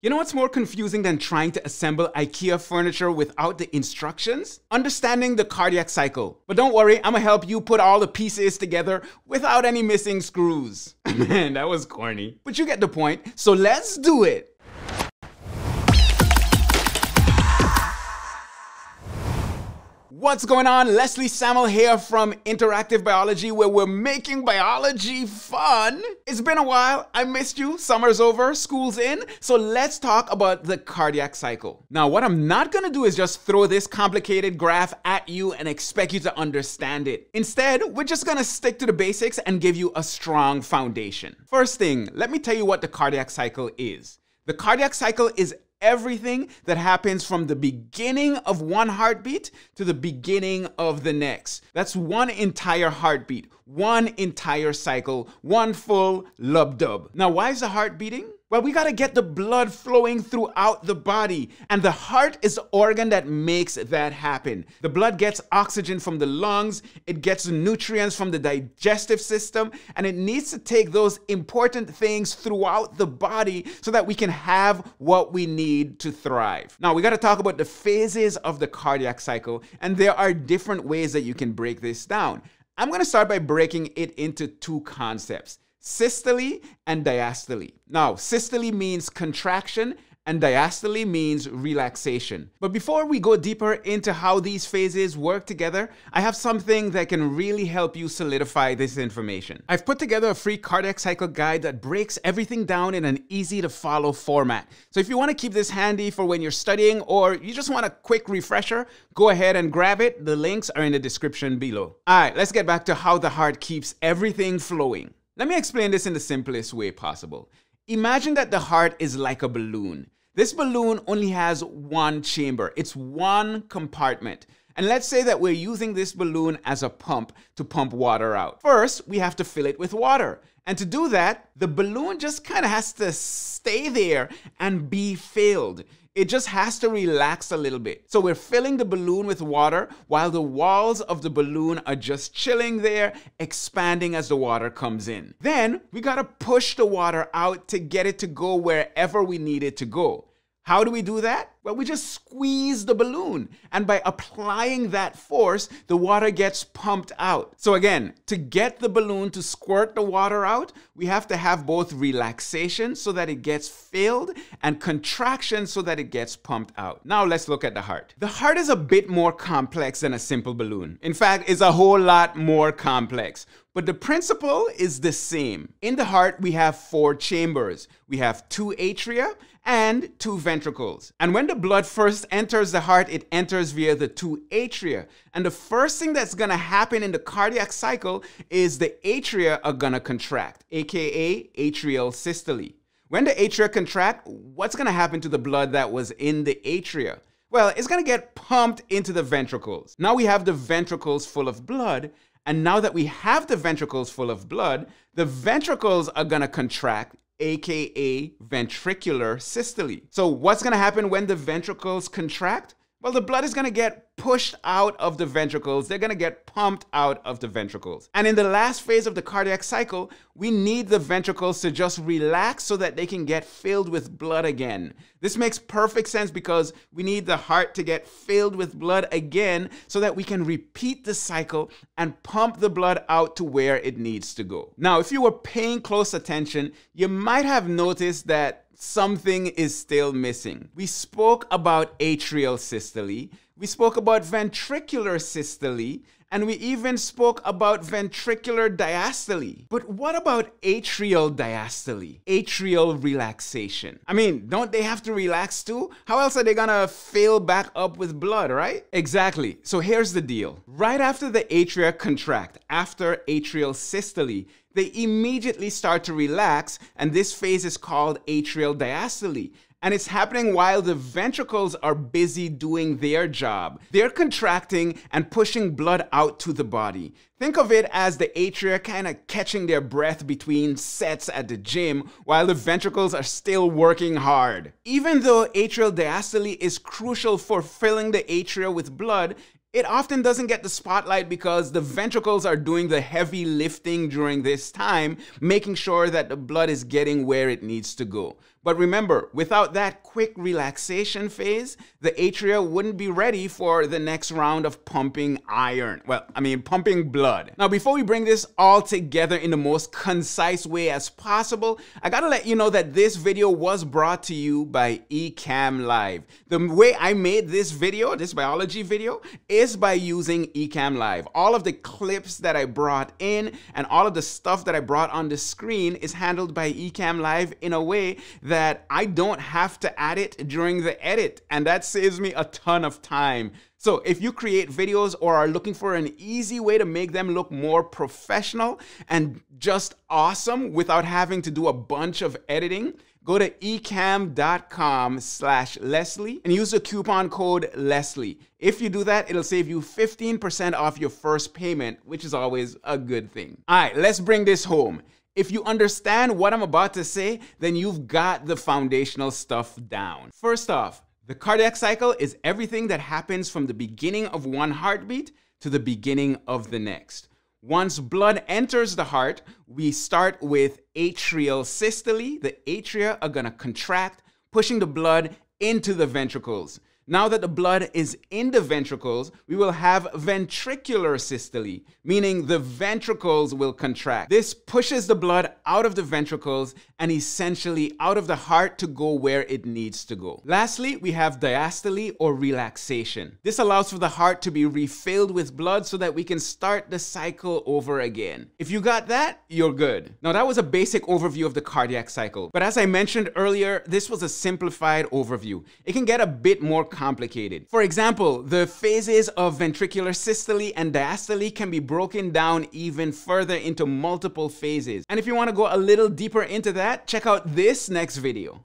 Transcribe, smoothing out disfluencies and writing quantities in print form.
You know what's more confusing than trying to assemble IKEA furniture without the instructions? Understanding the cardiac cycle. But don't worry, I'm gonna help you put all the pieces together without any missing screws. Man, that was corny. But you get the point, so let's do it. What's going on? Leslie Samuel here from Interactive Biology, where we're making biology fun. It's been a while. I missed you. Summer's over, school's in. So let's talk about the cardiac cycle. Now, what I'm not going to do is just throw this complicated graph at you and expect you to understand it. Instead, we're just going to stick to the basics and give you a strong foundation. First thing, let me tell you what the cardiac cycle is. The cardiac cycle is everything that happens from the beginning of one heartbeat to the beginning of the next. That's one entire heartbeat, one entire cycle, one full lub-dub. Now, why is the heart beating? Well, we gotta get the blood flowing throughout the body, and the heart is the organ that makes that happen. The blood gets oxygen from the lungs, it gets nutrients from the digestive system, and it needs to take those important things throughout the body so that we can have what we need to thrive. Now, we gotta talk about the phases of the cardiac cycle, and there are different ways that you can break this down. I'm gonna start by breaking it into two concepts: systole and diastole. Now, systole means contraction and diastole means relaxation. But before we go deeper into how these phases work together, I have something that can really help you solidify this information. I've put together a free cardiac cycle guide that breaks everything down in an easy to follow format. So if you want to keep this handy for when you're studying or you just want a quick refresher, go ahead and grab it. The links are in the description below. All right, let's get back to how the heart keeps everything flowing. Let me explain this in the simplest way possible. Imagine that the heart is like a balloon. This balloon only has one chamber. It's one compartment. And let's say that we're using this balloon as a pump to pump water out. First, we have to fill it with water. And to do that, the balloon just kind of has to stay there and be filled. It just has to relax a little bit. So we're filling the balloon with water while the walls of the balloon are just chilling there, expanding as the water comes in. Then we gotta push the water out to get it to go wherever we need it to go. How do we do that? Well, we just squeeze the balloon, and by applying that force, the water gets pumped out. So again, to get the balloon to squirt the water out, we have to have both relaxation so that it gets filled and contraction so that it gets pumped out. Now let's look at the heart. The heart is a bit more complex than a simple balloon. In fact, it's a whole lot more complex. But the principle is the same. In the heart, we have four chambers. We have two atria and two ventricles. And when the blood first enters the heart, it enters via the two atria. And the first thing that's gonna happen in the cardiac cycle is the atria are gonna contract, aka atrial systole. When the atria contract, what's gonna happen to the blood that was in the atria? Well, it's gonna get pumped into the ventricles. Now we have the ventricles full of blood. And now that we have the ventricles full of blood, the ventricles are gonna contract, aka ventricular systole. So what's gonna happen when the ventricles contract? Well, the blood is gonna get pushed out of the ventricles. They're gonna get pumped out of the ventricles. And in the last phase of the cardiac cycle, we need the ventricles to just relax so that they can get filled with blood again. This makes perfect sense because we need the heart to get filled with blood again so that we can repeat the cycle and pump the blood out to where it needs to go. Now, if you were paying close attention, you might have noticed that something is still missing. We spoke about atrial systole, we spoke about ventricular systole, and we even spoke about ventricular diastole. But what about atrial diastole? Atrial relaxation. I mean, don't they have to relax too? How else are they gonna fill back up with blood, right? Exactly. So here's the deal. Right after the atria contract, after atrial systole, they immediately start to relax, and this phase is called atrial diastole. And it's happening while the ventricles are busy doing their job. They're contracting and pushing blood out to the body. Think of it as the atria kind of catching their breath between sets at the gym while the ventricles are still working hard. Even though atrial diastole is crucial for filling the atria with blood, it often doesn't get the spotlight because the ventricles are doing the heavy lifting during this time, making sure that the blood is getting where it needs to go. But remember, without that quick relaxation phase, the atria wouldn't be ready for the next round of pumping iron. Well, I mean, pumping blood. Now, before we bring this all together in the most concise way as possible, I gotta let you know that this video was brought to you by Ecamm Live. The way I made this video, this biology video, is by using Ecamm Live. All of the clips that I brought in and all of the stuff that I brought on the screen is handled by Ecamm Live in a way that I don't have to add it during the edit, and that saves me a ton of time. So if you create videos or are looking for an easy way to make them look more professional and just awesome without having to do a bunch of editing, go to ecamm.com/Leslie and use the coupon code Leslie. If you do that, it'll save you 15% off your first payment, which is always a good thing. All right, let's bring this home. If you understand what I'm about to say, then you've got the foundational stuff down. First off, the cardiac cycle is everything that happens from the beginning of one heartbeat to the beginning of the next. Once blood enters the heart, we start with atrial systole. The atria are gonna contract, pushing the blood into the ventricles. Now that the blood is in the ventricles, we will have ventricular systole, meaning the ventricles will contract. This pushes the blood out of the ventricles and essentially out of the heart to go where it needs to go. Lastly, we have diastole or relaxation. This allows for the heart to be refilled with blood so that we can start the cycle over again. If you got that, you're good. Now that was a basic overview of the cardiac cycle, but as I mentioned earlier, this was a simplified overview. It can get a bit more complicated. For example, the phases of ventricular systole and diastole can be broken down even further into multiple phases. And if you want to go a little deeper into that, check out this next video.